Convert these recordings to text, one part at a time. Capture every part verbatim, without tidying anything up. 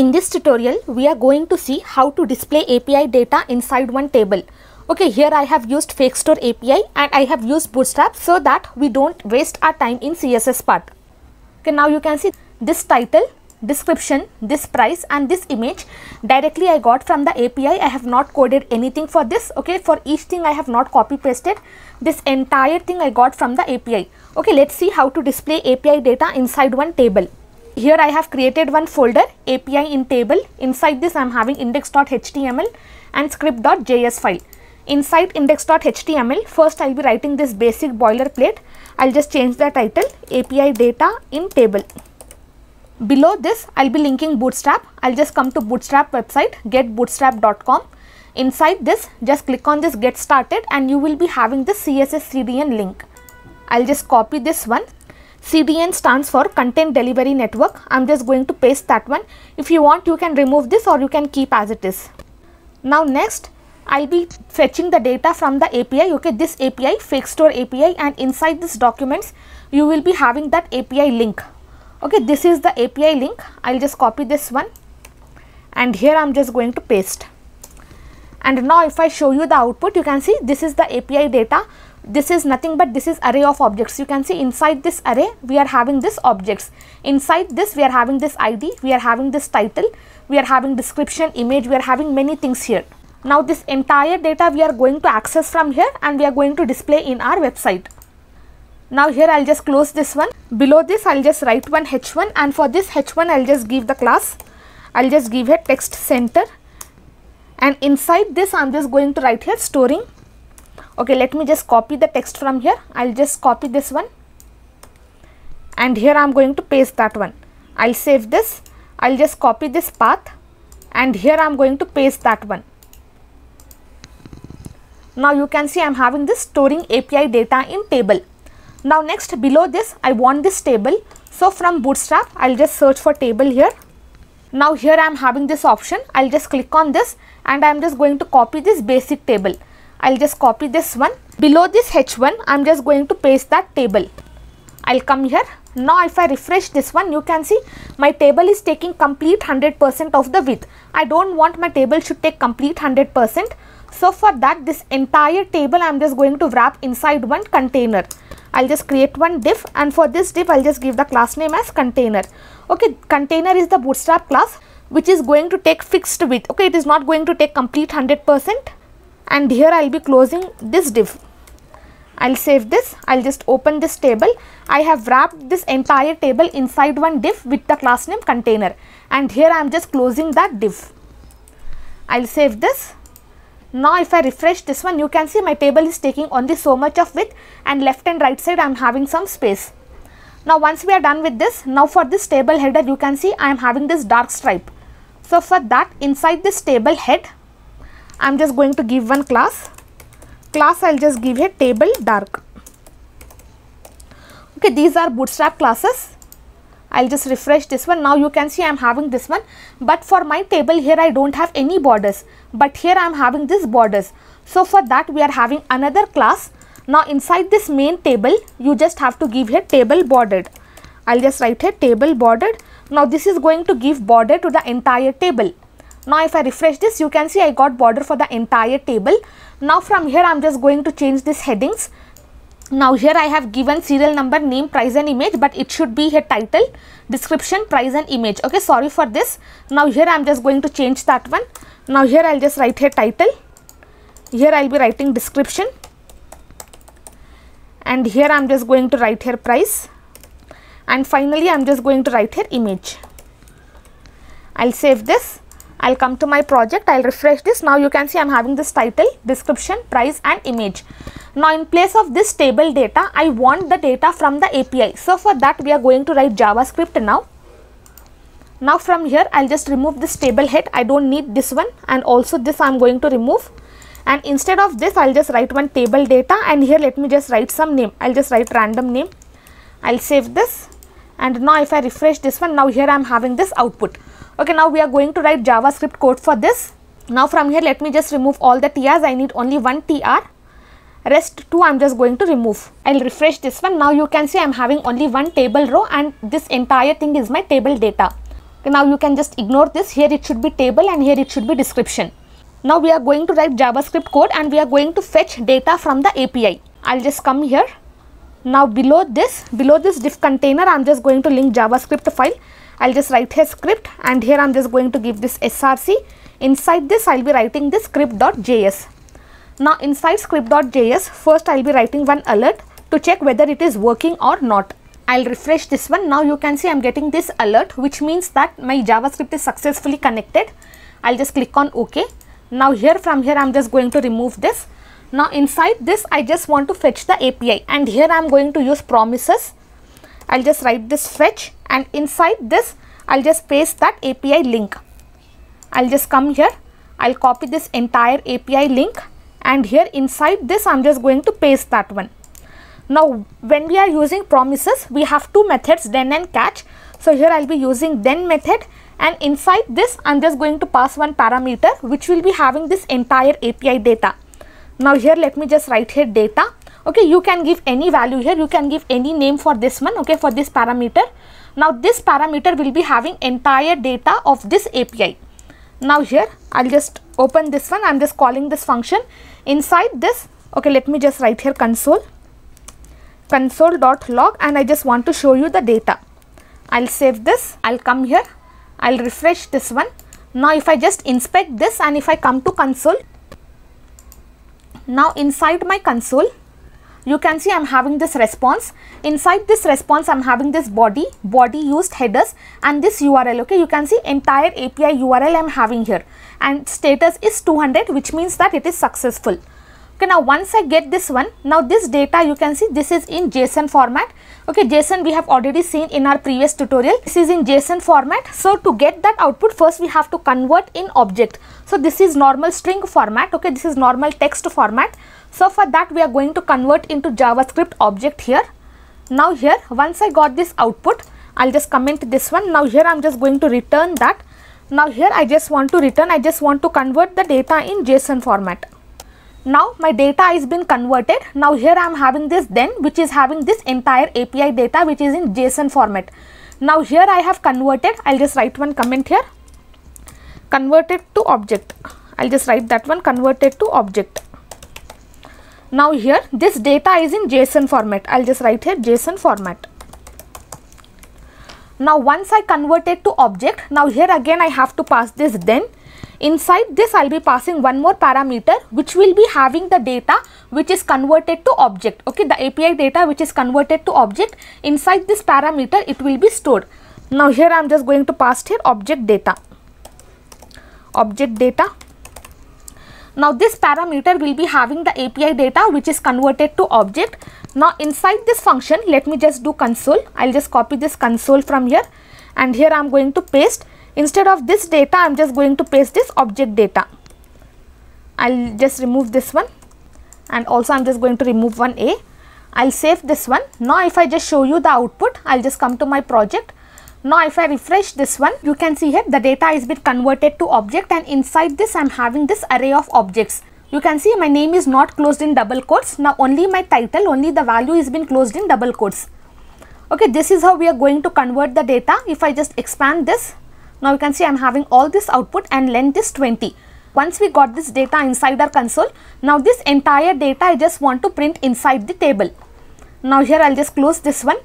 In this tutorial, we are going to see how to display A P I data inside one table. Okay, here I have used Fake Store A P I and I have used Bootstrap so that we don't waste our time in C S S part. Okay, now you can see this title, description, this price and this image directly I got from the A P I. I have not coded anything for this. Okay, for each thing I have not copy pasted. This entire thing I got from the A P I. Okay, let's see how to display A P I data inside one table. Here I have created one folder, A P I in table. Inside this I am having index dot H T M L and script dot J S file. Inside index dot H T M L, first I will be writing this basic boilerplate. I will just change the title, A P I data in table. Below this I will be linking Bootstrap. I will just come to Bootstrap website, get bootstrap dot com. Inside this just click on this get started and you will be having the C S S C D N link. I will just copy this one. C D N stands for Content Delivery Network. I am just going to paste that one. If you want you can remove this or you can keep as it is. Now next I will be fetching the data from the A P I. Okay, this A P I, Fake Store A P I, and inside this documents you will be having that A P I link. Okay, this is the A P I link. I will just copy this one and here I am just going to paste. And now if I show you the output, you can see this is the A P I data. This is nothing but this is array of objects. You can see inside this array we are having this objects. Inside this we are having this I D, we are having this title, we are having description, image, we are having many things here. Now this entire data we are going to access from here and we are going to display in our website. Now here I will just close this one. Below this I will just write one H one and for this H one I will just give the class. I will just give here text center and inside this I am just going to write here storing. Okay, let me just copy the text from here. I will just copy this one and here I am going to paste that one. I will save this. I will just copy this path and here I am going to paste that one. Now you can see I am having this storing A P I data in table. Now next below this I want this table. So from Bootstrap I will just search for table here. Now here I am having this option. I will just click on this and I am just going to copy this basic table. I will just copy this one. Below this H one I am just going to paste that table. I will come here. Now if I refresh this one, you can see my table is taking complete one hundred percent of the width. I don't want my table should take complete one hundred percent. So for that, this entire table I am just going to wrap inside one container. I will just create one div and for this div I will just give the class name as container. Okay, container is the Bootstrap class which is going to take fixed width. Okay, it is not going to take complete one hundred percent. And here I will be closing this div. I will save this. I will just open this table. I have wrapped this entire table inside one div with the class name container. And here I am just closing that div. I will save this. Now if I refresh this one, you can see my table is taking only so much of width and left and right side I am having some space. Now once we are done with this, now for this table header you can see I am having this dark stripe. So for that, inside this table head I am just going to give one class. Class I will just give here table dark. Okay, these are Bootstrap classes. I will just refresh this one. Now you can see I am having this one, but for my table here I don't have any borders, but here I am having this borders. So for that we are having another class. Now inside this main table you just have to give here table bordered. I will just write here table bordered. Now this is going to give border to the entire table. Now if I refresh this, you can see I got border for the entire table. Now from here I am just going to change these headings. Now here I have given serial number, name, price and image, but it should be a title, description, price and image. Okay, sorry for this. Now here I am just going to change that one. Now here I will just write here title. Here I will be writing description. And here I am just going to write here price. And finally I am just going to write here image. I will save this. I will come to my project. I will refresh this. Now you can see I am having this title, description, price and image. Now in place of this table data, I want the data from the A P I. So for that we are going to write JavaScript now. Now from here I will just remove this table head. I don't need this one and also this I am going to remove. And instead of this I will just write one table data and here let me just write some name. I will just write random name. I will save this and now if I refresh this one, now here I am having this output. Okay, now we are going to write JavaScript code for this. Now from here let me just remove all the T Rs. I need only one T R. Rest two I am just going to remove. I will refresh this one. Now you can see I am having only one table row and this entire thing is my table data. Now you can just ignore this. Here it should be table and here it should be description. Now we are going to write JavaScript code and we are going to fetch data from the A P I. I'll just come here. Now below this, below this div container, I'm just going to link JavaScript file. I'll just write here script and here I'm just going to give this S R C. Inside this, I'll be writing this script.js. Now inside script.js, first I'll be writing one alert to check whether it is working or not. I'll refresh this one. Now you can see I'm getting this alert, which means that my JavaScript is successfully connected. I'll just click on OK. Now here from here I'm just going to remove this. Now inside this I just want to fetch the A P I and here I'm going to use promises. I'll just write this fetch and inside this I'll just paste that A P I link. I'll just come here. I'll copy this entire A P I link and here inside this I'm just going to paste that one. Now when we are using promises, we have two methods, then and catch. So here I'll be using then method and inside this I'm just going to pass one parameter which will be having this entire A P I data. Now here let me just write here data. Okay, you can give any value here, you can give any name for this one, okay, for this parameter. Now this parameter will be having entire data of this A P I. Now here I'll just open this one, I'm just calling this function. Inside this, okay, let me just write here console. console.log and I just want to show you the data. I'll save this, I'll come here, I'll refresh this one. Now if I just inspect this and if I come to console, now inside my console, you can see I'm having this response. Inside this response, I'm having this body, body used headers and this U R L, okay. You can see entire A P I U R L I'm having here and status is two hundred, which means that it is successful. Okay, now once I get this one, now this data you can see this is in JSON format. Okay, JSON we have already seen in our previous tutorial. This is in JSON format. So to get that output, first we have to convert in object. So this is normal string format. Okay, this is normal text format. So for that we are going to convert into JavaScript object here. Now here, once I got this output, I'll just comment this one. Now here I'm just going to return that. Now here I just want to return, I just want to convert the data in JSON format. Now my data has been converted. Now here I am having this then which is having this entire A P I data which is in JSON format. Now here I have converted, I'll just write one comment here, converted to object. I'll just write that one, converted to object. Now here this data is in JSON format. I'll just write here JSON format. Now once I convert it to object, now here again I have to pass this then. Inside this I'll be passing one more parameter which will be having the data which is converted to object. Okay, the A P I data which is converted to object, inside this parameter it will be stored. Now here I'm just going to pass here object data. Object data. Now this parameter will be having the A P I data which is converted to object. Now inside this function let me just do console. I'll just copy this console from here and here I'm going to paste. Instead of this data, I'm just going to paste this object data. I'll just remove this one and also I'm just going to remove one A. I'll save this one. Now if I just show you the output, I'll just come to my project. Now if I refresh this one, you can see here the data is been converted to object and inside this I'm having this array of objects. You can see my name is not closed in double quotes. Now only my title, only the value is been closed in double quotes. Okay, this is how we are going to convert the data. If I just expand this, now you can see I'm having all this output and length is twenty. Once we got this data inside our console, now this entire data I just want to print inside the table. Now here I'll just close this one.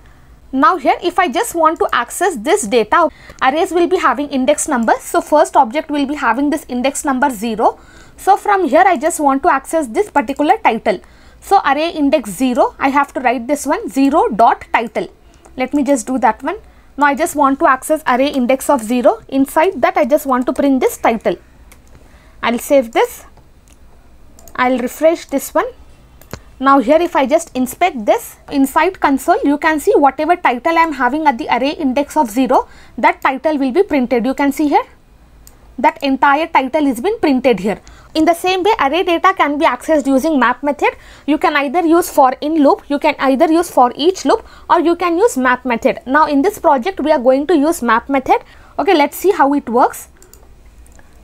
Now here if I just want to access this data, arrays will be having index numbers. So first object will be having this index number zero. So from here I just want to access this particular title. So array index zero, I have to write this one zero dot title. Let me just do that one. Now I just want to access array index of zero. Inside that I just want to print this title. I'll save this. I'll refresh this one. Now here if I just inspect this, inside console you can see whatever title I am having at the array index of zero, that title will be printed. You can see here that entire title is been printed here. In the same way, array data can be accessed using map method. You can either use for in loop, you can either use for each loop, or you can use map method. Now in this project, we are going to use map method. Okay, let's see how it works.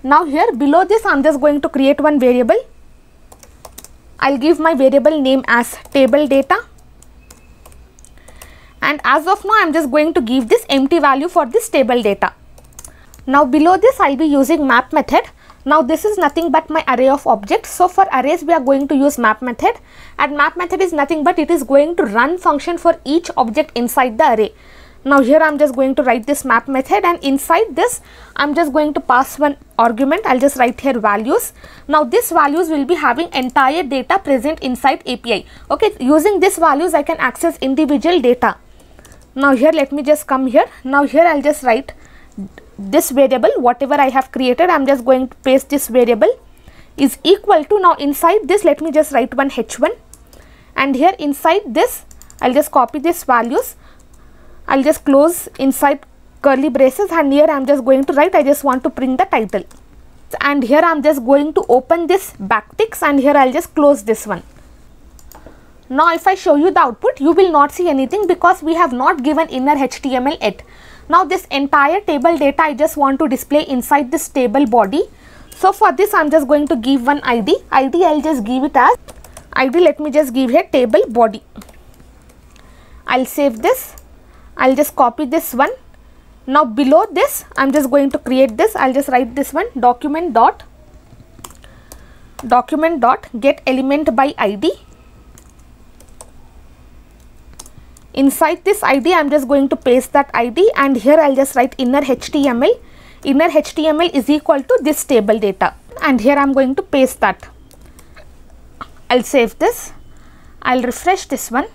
Now here below this, I'm just going to create one variable. I'll give my variable name as table data. And as of now, I'm just going to give this empty value for this table data. Now below this I'll be using map method. Now this is nothing but my array of objects. So for arrays we are going to use map method, and map method is nothing but it is going to run function for each object inside the array. Now here I'm just going to write this map method, and inside this I'm just going to pass one argument. I'll just write here values. Now this values will be having entire data present inside A P I. Okay, using this values I can access individual data. Now here let me just come here. Now here I'll just write this variable, whatever I have created, I'm just going to paste this variable is equal to. Now inside this let me just write one h one, and here inside this I'll just copy this values. I'll just close inside curly braces, and here I'm just going to write I just want to print the title, and here I'm just going to open this backticks, and here I'll just close this one. Now if I show you the output, you will not see anything because we have not given inner H T M L yet. Now this entire table data I just want to display inside this table body. So for this I'm just going to give one I D. I D I'll just give it as I D. Let me just give here table body. I'll save this. I'll just copy this one. Now below this I'm just going to create this. I'll just write this one document dot document dot get element by I D. Inside this I D I'm just going to paste that I D, and here I'll just write inner H T M L. Inner H T M L is equal to this table data, and here I'm going to paste that. I'll save this. I'll refresh this one.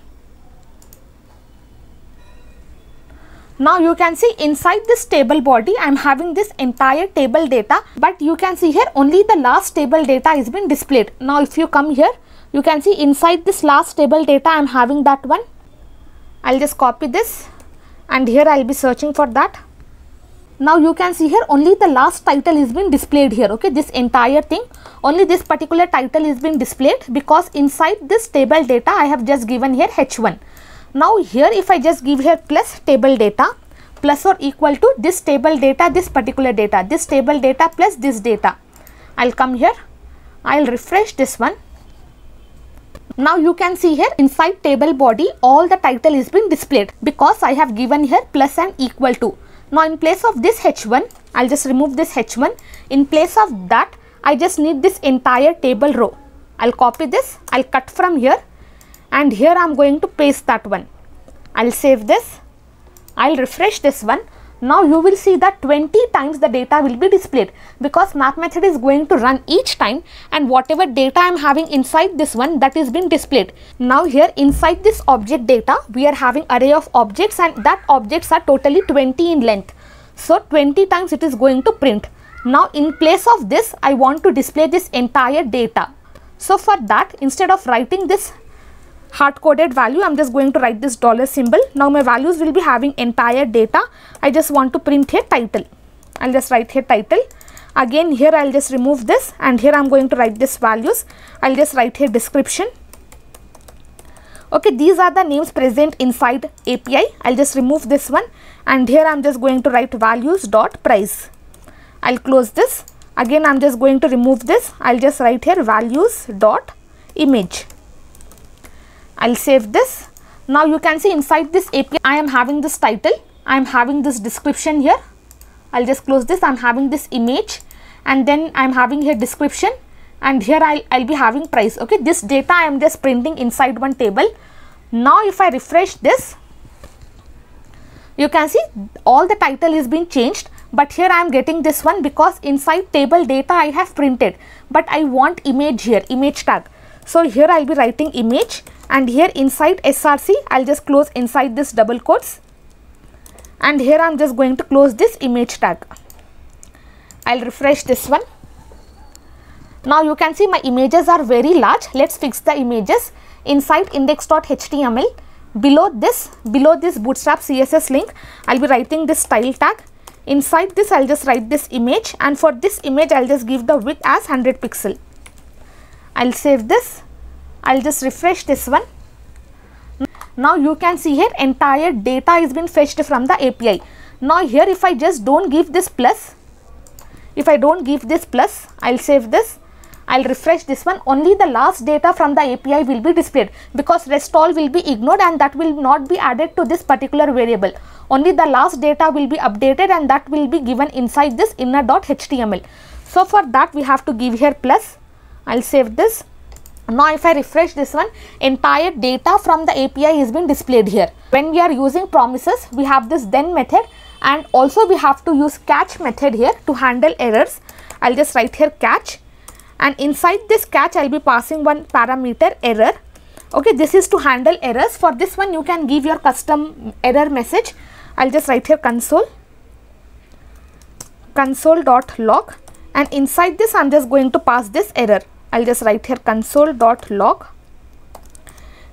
Now you can see inside this table body I'm having this entire table data, but you can see here only the last table data is been displayed. Now if you come here, you can see inside this last table data I'm having that one. I'll just copy this, and here I'll be searching for that. Now you can see here only the last title is been displayed here. Okay, this entire thing, only this particular title is been displayed because inside this table data I have just given here H one. Now here if I just give here plus table data, plus or equal to this table data, this particular data, this table data plus this data. I'll come here, I'll refresh this one. Now you can see here inside table body all the title is been displayed because I have given here plus and equal to. Now in place of this H one, I'll just remove this H one. In place of that, I just need this entire table row. I'll copy this, I'll cut from here, and here I'm going to paste that one. I'll save this, I'll refresh this one. Now you will see that twenty times the data will be displayed because map method is going to run each time, and whatever data I'm having inside this one, that is being displayed. Now here inside this object data, we are having array of objects, and that objects are totally twenty in length. So twenty times it is going to print. Now in place of this, I want to display this entire data. So for that, instead of writing this hard-coded value, I'm just going to write this dollar symbol. Now my values will be having entire data. I just want to print here title. I'll just write here title. Again here I'll just remove this, and here I'm going to write this values. I'll just write here description. Okay, these are the names present inside A P I. I'll just remove this one, and here I'm just going to write values dot price. I'll close this. Again I'm just going to remove this. I'll just write here values dot image. I'll save this. Now you can see inside this A P I I am having this title, I am having this description here. I'll just close this. I'm having this image, and then I'm having here description, and here I'll, I'll be having price. Okay, this data I am just printing inside one table. Now if I refresh this, you can see all the title is being changed, but here I am getting this one because inside table data I have printed, but I want image here, image tag. So here I'll be writing image, and here inside S R C I'll just close inside this double quotes, and here I'm just going to close this image tag. I'll refresh this one. Now you can see my images are very large. Let's fix the images inside index dot H T M L. Below this, below this Bootstrap C S S link, I'll be writing this style tag. Inside this I'll just write this image, and for this image I'll just give the width as one hundred pixel. I'll save this. I'll just refresh this one. Now you can see here entire data is been fetched from the A P I. Now here if I just don't give this plus, if I don't give this plus, I'll save this. I'll refresh this one, only the last data from the A P I will be displayed because rest all will be ignored and that will not be added to this particular variable. Only the last data will be updated and that will be given inside this inner.html. So for that we have to give here plus. I'll save this. Now if I refresh this one, entire data from the A P I is being displayed here. When we are using promises, we have this then method and also we have to use catch method here to handle errors. I'll just write here catch, and inside this catch I'll be passing one parameter error. Okay, this is to handle errors. For this one you can give your custom error message. I'll just write here console, console.log, and inside this I'm just going to pass this error. I'll just write here console.log,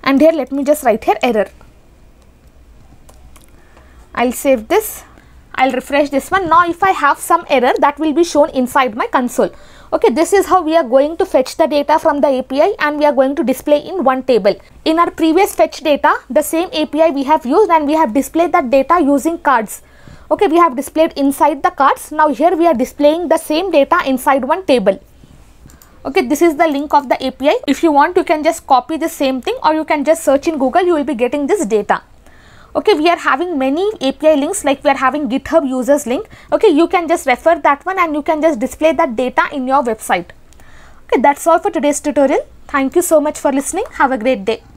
and here let me just write here error. I'll save this. I'll refresh this one. Now if I have some error, that will be shown inside my console. Okay, this is how we are going to fetch the data from the A P I and we are going to display in one table. In our previous fetch data, the same A P I we have used and we have displayed that data using cards. Okay, we have displayed inside the cards. Now here we are displaying the same data inside one table. Okay, this is the link of the A P I. If you want, you can just copy the same thing or you can just search in Google, you will be getting this data. Okay, we are having many A P I links, like we are having GitHub users link. Okay, you can just refer that one and you can just display that data in your website. Okay, that's all for today's tutorial. Thank you so much for listening. Have a great day.